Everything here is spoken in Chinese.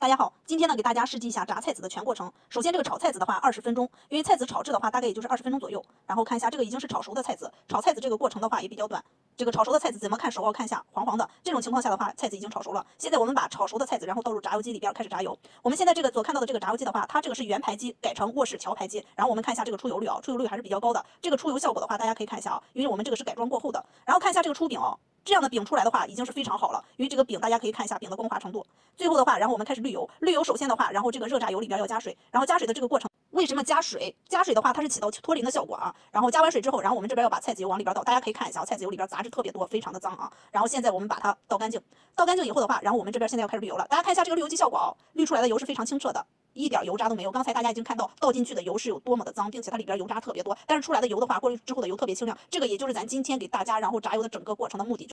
大家好，今天呢给大家试剂一下炸菜籽的全过程。首先这个炒菜籽的话，20分钟，因为菜籽炒制的话大概也就是20分钟左右。然后看一下这个已经是炒熟的菜籽，炒菜籽这个过程的话也比较短。这个炒熟的菜籽怎么看熟啊？看一下黄黄的，这种情况下的话，菜籽已经炒熟了。现在我们把炒熟的菜籽然后倒入炸油机里边开始炸油。我们现在这个所看到的这个炸油机的话，它这个是圆排机改成卧室桥排机。然后我们看一下这个出油率啊，出油率还是比较高的。这个出油效果的话，大家可以看一下啊，因为我们这个是改装过后的。然后看一下这个出饼啊。 这样的饼出来的话已经是非常好了，因为这个饼大家可以看一下饼的光滑程度。最后的话，然后我们开始滤油，滤油首先的话，然后这个热炸油里边要加水，然后加水的这个过程，为什么加水？加水的话它是起到脱磷的效果啊。然后加完水之后，然后我们这边要把菜籽油往里边倒，大家可以看一下，菜籽油里边杂质特别多，非常的脏啊。然后现在我们把它倒干净，倒干净以后的话，然后我们这边现在要开始滤油了，大家看一下这个滤油机效果啊，滤出来的油是非常清澈的。 一点油渣都没有，刚才大家已经看到倒进去的油是有多么的脏，并且它里边油渣特别多，但是出来的油的话，过滤之后的油特别清亮，这个也就是咱今天给大家然后炸油的整个过程的目的。